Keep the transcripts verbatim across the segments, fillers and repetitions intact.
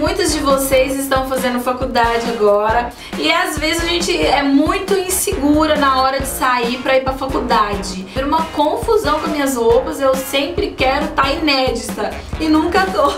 muitas de vocês estão fazendo faculdade agora e às vezes a gente é muito insegura na hora de sair pra ir pra faculdade. Era uma confusão com minhas roupas, eu sempre quero estar inédita e nunca tô.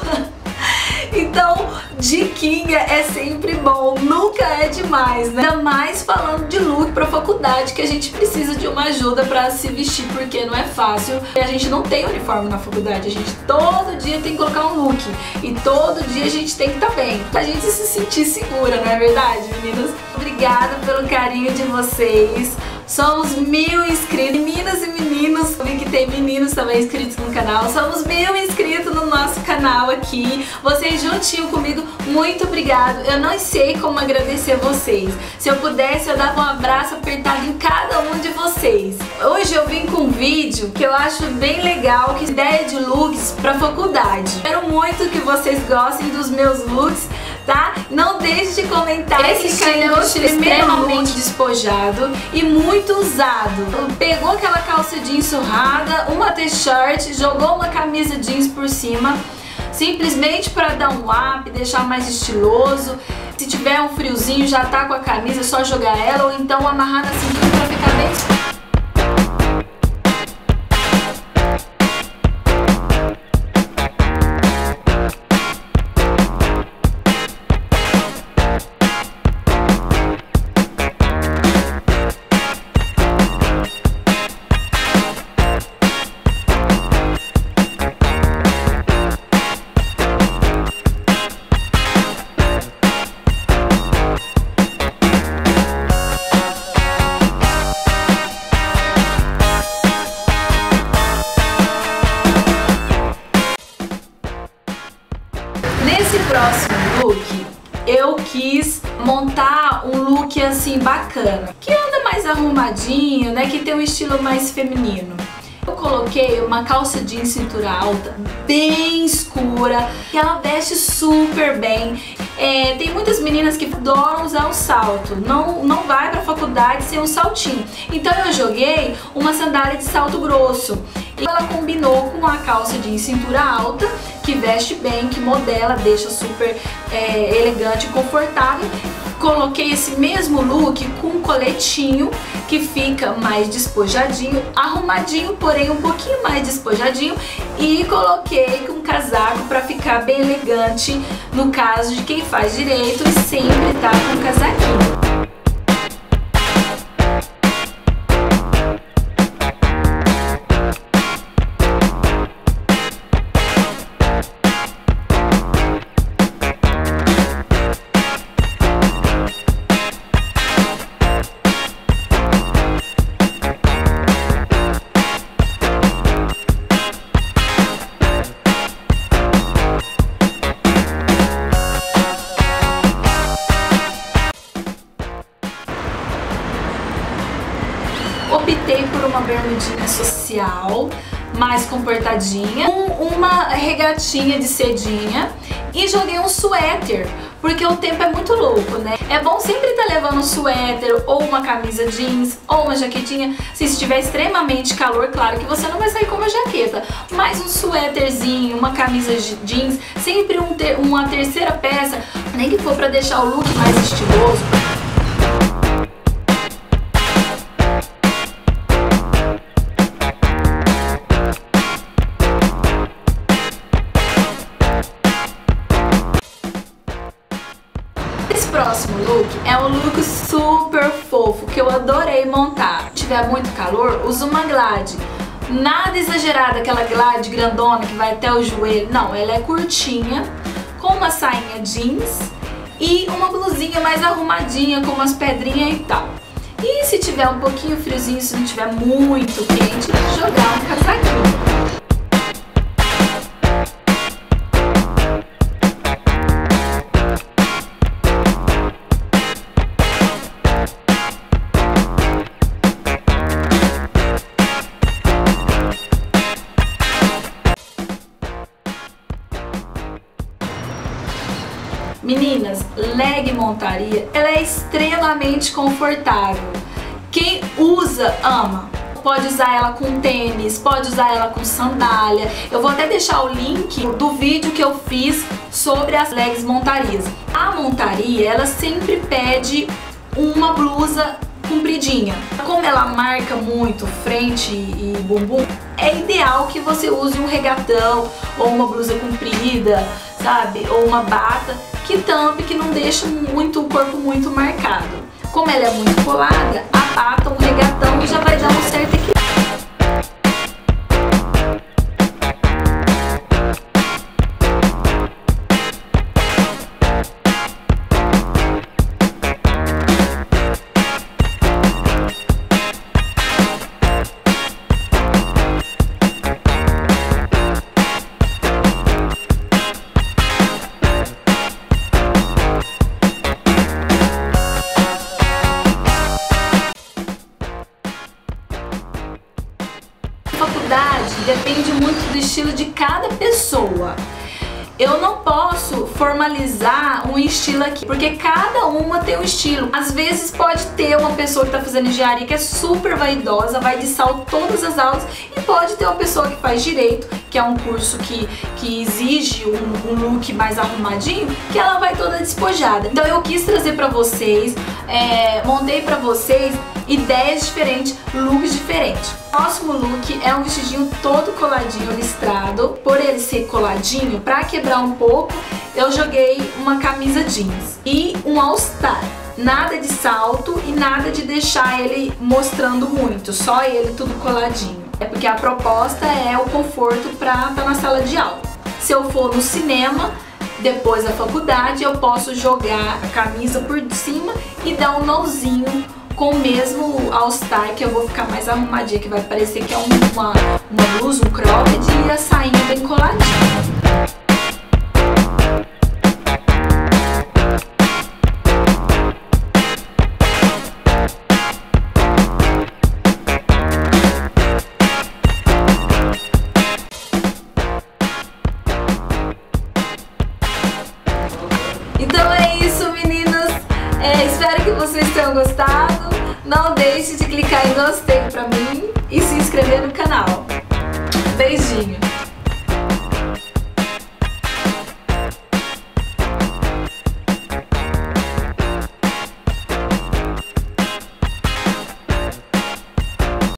Então, diquinha é sempre bom, nunca é demais, né? Ainda mais falando de look pra faculdade, que a gente precisa de uma ajuda pra se vestir, porque não é fácil. E a gente não tem uniforme na faculdade, a gente todo dia tem que colocar um look. E todo dia a gente tem que estar bem, pra gente se sentir segura, não é verdade, meninas? Obrigada pelo carinho de vocês. Somos mil inscritos, meninas e meninos, eu vi que tem meninos também inscritos no canal. Somos mil inscritos no nosso canal aqui, vocês juntinho comigo, muito obrigado. Eu não sei como agradecer vocês. Se eu pudesse, eu dava um abraço apertado em cada um de vocês. Hoje eu vim com um vídeo que eu acho bem legal, que ideia de looks pra faculdade. Espero muito que vocês gostem dos meus looks, tá? Não deixe de comentar. Esse é um estilo extremamente despojado e muito usado. Pegou aquela calça jeans surrada, uma t-shirt, jogou uma camisa jeans por cima, simplesmente para dar um up, deixar mais estiloso. Se tiver um friozinho, já tá com a camisa, é só jogar ela ou então amarrar na cintura para ficar bem... Nesse próximo look, eu quis montar um look assim bacana, que anda mais arrumadinho, né, que tem um estilo mais feminino. Eu coloquei uma calça jeans cintura alta, bem escura, que ela veste super bem. É, tem muitas meninas que adoram usar um salto, não, não vai pra faculdade sem um saltinho. Então eu joguei uma sandália de salto grosso. Ela combinou com a calça de cintura alta, que veste bem, que modela, deixa super é, elegante e confortável. Coloquei esse mesmo look com um coletinho que fica mais despojadinho, arrumadinho, porém um pouquinho mais despojadinho. E coloquei com um casaco para ficar bem elegante, no caso de quem faz direito e sempre tá com um casaquinho. Optei por uma bermudinha social, mais comportadinha, com uma regatinha de cedinha e joguei um suéter, porque o tempo é muito louco, né? É bom sempre estar levando um suéter ou uma camisa jeans ou uma jaquetinha. Se estiver extremamente calor, claro que você não vai sair com uma jaqueta, mas um suéterzinho, uma camisa jeans, sempre um ter uma terceira peça, nem que for para deixar o look mais estiloso. Próximo look é um look super fofo que eu adorei montar. Se tiver muito calor, usa uma glade. Nada exagerada, aquela glade grandona que vai até o joelho. Não, ela é curtinha, com uma sainha jeans e uma blusinha mais arrumadinha, com umas pedrinhas e tal. E se tiver um pouquinho friozinho, se não tiver muito quente, jogar um casaquinho. Meninas, leg montaria, ela é extremamente confortável. Quem usa, ama. Pode usar ela com tênis, pode usar ela com sandália. Eu vou até deixar o link do vídeo que eu fiz sobre as legs montarias. A montaria, ela sempre pede uma blusa compridinha. Como ela marca muito frente e bumbum, é ideal que você use um regatão ou uma blusa comprida, sabe? Ou uma bata que tampe, que não deixe muito o corpo muito marcado. Como ela é muito colada, a bata, o regatão já vai dar um certo equilíbrio. Depende muito do estilo de cada pessoa. Eu não posso formalizar um estilo aqui, porque cada uma tem um estilo. Às vezes pode ter uma pessoa que tá fazendo engenharia que é super vaidosa, vai de salto todas as aulas, e pode ter uma pessoa que faz direito, que é um curso que, que exige um, um look mais arrumadinho, que ela vai toda despojada. Então eu quis trazer pra vocês, é, montei pra vocês ideias diferentes, looks diferentes. O próximo look é um vestidinho todo coladinho, listrado. Por ele ser coladinho, pra quebrar um pouco, eu joguei uma camisa jeans e um all-star. Nada de salto e nada de deixar ele mostrando muito, só ele tudo coladinho. É porque a proposta é o conforto pra estar na sala de aula. Se eu for no cinema, depois da faculdade, eu posso jogar a camisa por cima e dar um nozinho com o mesmo all-star, que eu vou ficar mais arrumadinha, que vai parecer que é uma, uma blusa, um cropped, e a sainha bem coladinha. Então é isso, meninas. É, espero que vocês tenham gostado. Não deixe de clicar em gostei pra mim e se inscrever no canal. Beijinho!